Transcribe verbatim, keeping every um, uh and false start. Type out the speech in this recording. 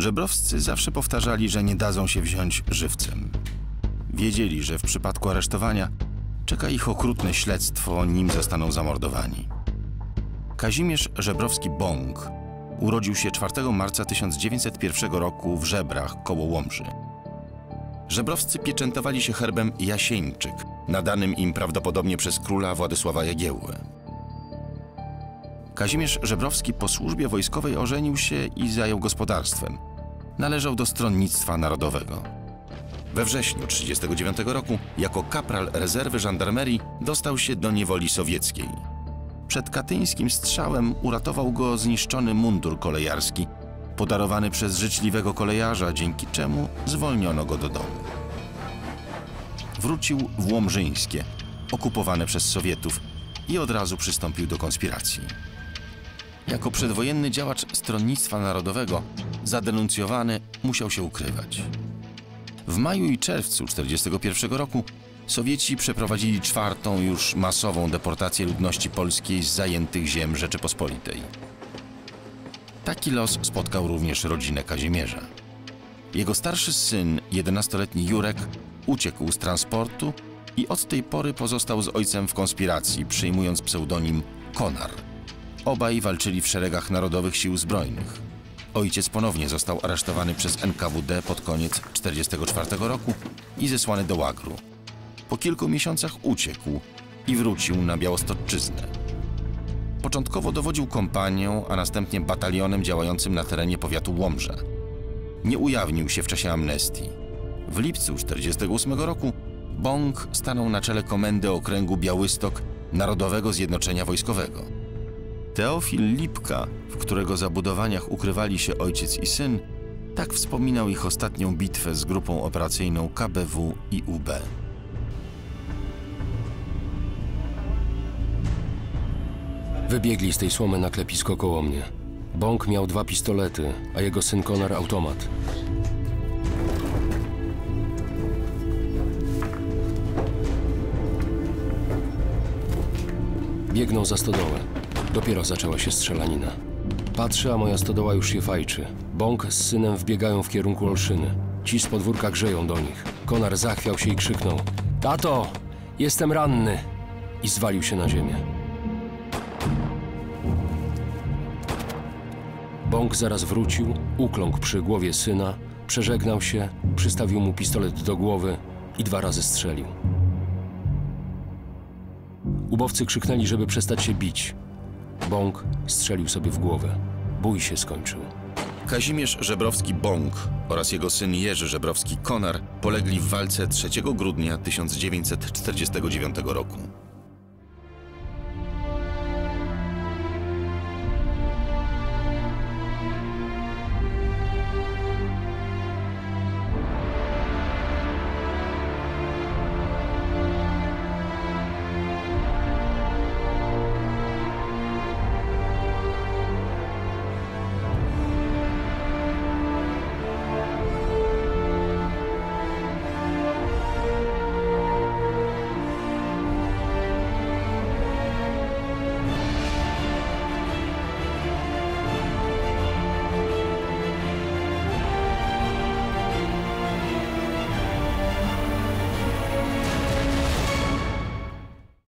Żebrowscy zawsze powtarzali, że nie dadzą się wziąć żywcem. Wiedzieli, że w przypadku aresztowania czeka ich okrutne śledztwo, nim zostaną zamordowani. Kazimierz Żebrowski-Bąk urodził się czwartego marca tysiąc dziewięćset pierwszego roku w Żebrach koło Łomży. Żebrowscy pieczętowali się herbem Jasieńczyk, nadanym im prawdopodobnie przez króla Władysława Jagiełły. Kazimierz Żebrowski po służbie wojskowej ożenił się i zajął gospodarstwem. Należał do Stronnictwa Narodowego. We wrześniu tysiąc dziewięćset trzydziestego dziewiątego roku jako kapral rezerwy żandarmerii dostał się do niewoli sowieckiej. Przed katyńskim strzałem uratował go zniszczony mundur kolejarski, podarowany przez życzliwego kolejarza, dzięki czemu zwolniono go do domu. Wrócił w Łomżyńskie, okupowane przez Sowietów, i od razu przystąpił do konspiracji. Jako przedwojenny działacz Stronnictwa Narodowego, zadenuncjowany, musiał się ukrywać. W maju i czerwcu tysiąc dziewięćset czterdziestego pierwszego roku Sowieci przeprowadzili czwartą już masową deportację ludności polskiej z zajętych ziem Rzeczypospolitej. Taki los spotkał również rodzinę Kazimierza. Jego starszy syn, jedenastoletni Jurek, uciekł z transportu i od tej pory pozostał z ojcem w konspiracji, przyjmując pseudonim Konar. Obaj walczyli w szeregach Narodowych Sił Zbrojnych. Ojciec ponownie został aresztowany przez N K W D pod koniec tysiąc dziewięćset czterdziestego czwartego roku i zesłany do łagru. Po kilku miesiącach uciekł i wrócił na Białostoczyznę. Początkowo dowodził kompanią, a następnie batalionem działającym na terenie powiatu Łomża. Nie ujawnił się w czasie amnestii. W lipcu tysiąc dziewięćset czterdziestego ósmego roku Bąk stanął na czele komendy okręgu Białystok Narodowego Zjednoczenia Wojskowego. Teofil Lipka, w którego zabudowaniach ukrywali się ojciec i syn, tak wspominał ich ostatnią bitwę z grupą operacyjną K B W i U B. Wybiegli z tej słomy na klepisko koło mnie. Bąk miał dwa pistolety, a jego syn Konar automat. Biegną za stodołę. Dopiero zaczęła się strzelanina. Patrzę, a moja stodoła już się fajczy. Bąk z synem wbiegają w kierunku Olszyny. Ci z podwórka grzeją do nich. Konar zachwiał się i krzyknął: „Tato, jestem ranny!” i zwalił się na ziemię. Bąk zaraz wrócił, ukląkł przy głowie syna, przeżegnał się, przystawił mu pistolet do głowy i dwa razy strzelił. Ubowcy krzyknęli, żeby przestać się bić. Bąk strzelił sobie w głowę. Bój się skończył. Kazimierz Żebrowski-Bąk oraz jego syn Jerzy Żebrowski-Konar polegli w walce trzeciego grudnia tysiąc dziewięćset czterdziestego dziewiątego roku.